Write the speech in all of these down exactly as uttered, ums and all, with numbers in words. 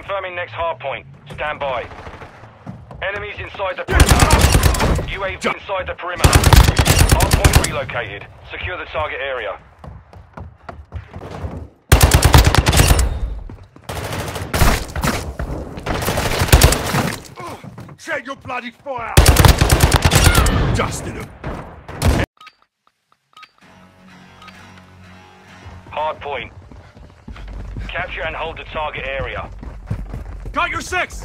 confirming next hard point. Stand by. Enemies inside the perimeter. U A V inside the perimeter. Hard point relocated. Secure the target area. Set your bloody fire! Dusted him! Hard point. Capture and hold the target area. Got your six!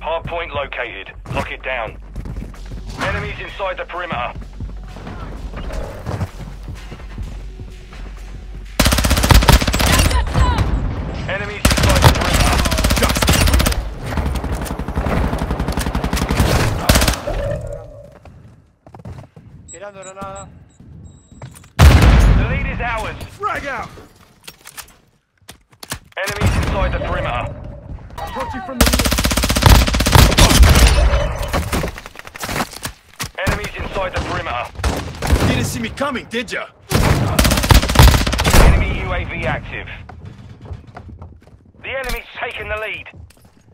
Hard point located. Lock it down. Enemies inside the perimeter. Enemies inside the perimeter. The lead is ours. Frag out! Enemies inside the perimeter. Approaching from the lead. Enemies inside the perimeter. Didn't see me coming, did ya? Enemy U A V active. The enemy's taking the lead.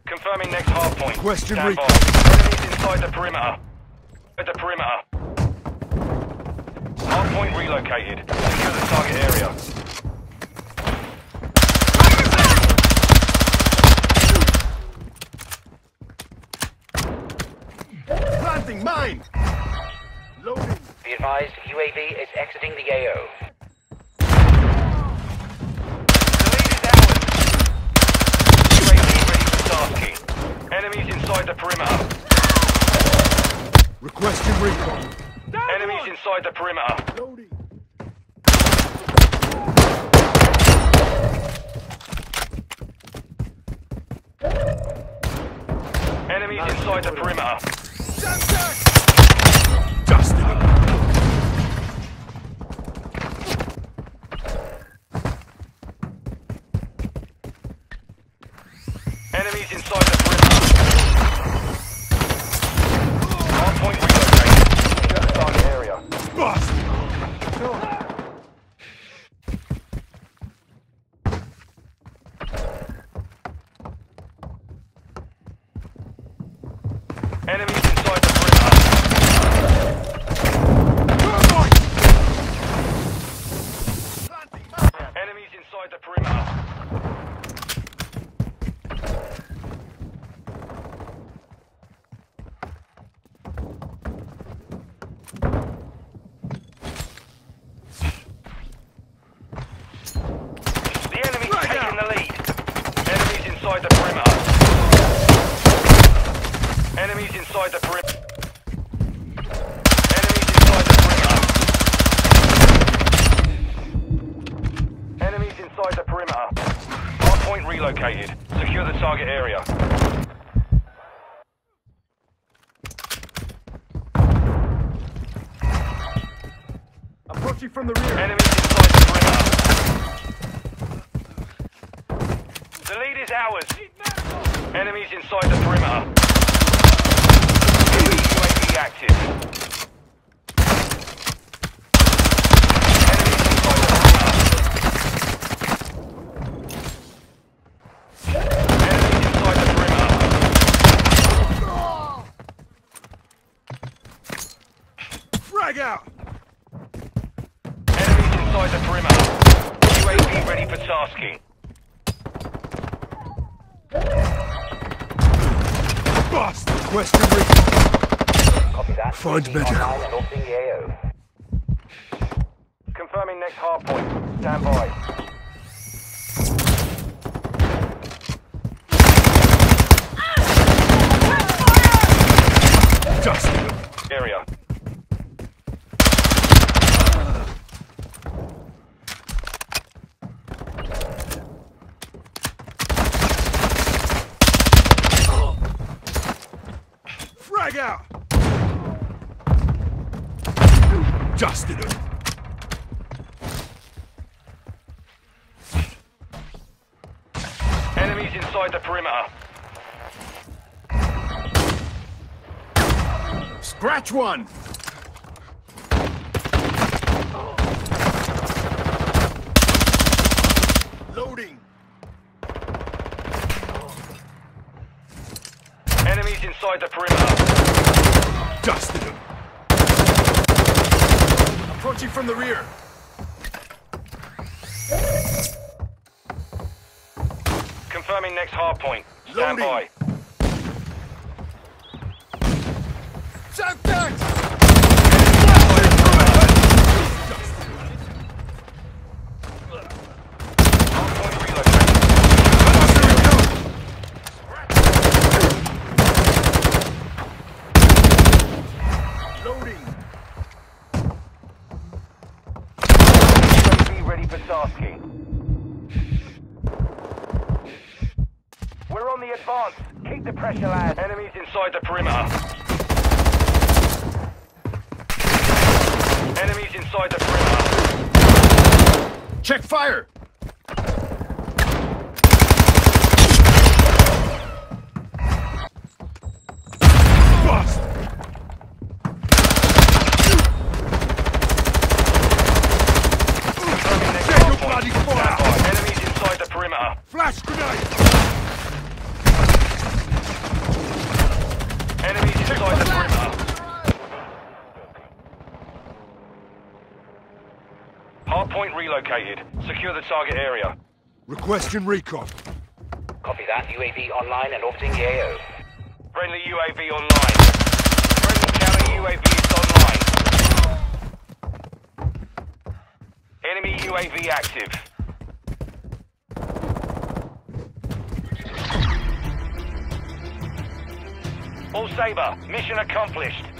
Confirming next hard point. Western Reach. Enemies inside the perimeter. At the perimeter. Hard point relocated. Secure the target area. Planting mine! Loading. Be advised, U A V is exiting the A O. The lead is ours. U A V ready for tasking. Enemies inside the perimeter. Requesting recon. Enemies inside the perimeter. Loading. Enemies That's inside loading. the perimeter. Dusted him. Enemies inside the perimeter. Hard point relocated. Target area. Boss. Enemies inside the perimeter. Enemies inside the perimeter. Relocated. Secure the target area. Approaching from the rear. Enemies inside the perimeter. The lead is ours. Enemies inside the perimeter. U A V active. Out. Enemies inside the perimeter. U A V ready for tasking. Bust! Western Reach. Find better. Confirming next hard point. Stand by. Just area. Out. Dusted him. Enemies inside the perimeter. Scratch one. Loading. Enemies inside the perimeter. Dusted him. Approaching from the rear. Confirming next hard point. Stand by. Check that! We're on the advance. Keep the pressure, lad. Enemies inside the perimeter. Enemies inside the perimeter. Check fire! Flash grenade! Enemies inside the perimeter. Hardpoint relocated. Secure the target area. Requesting recon. Copy that. U A V online and orbiting the A O. Friendly U A V online. Friendly counter U A V is online. Enemy U A V active. All Sabre, mission accomplished.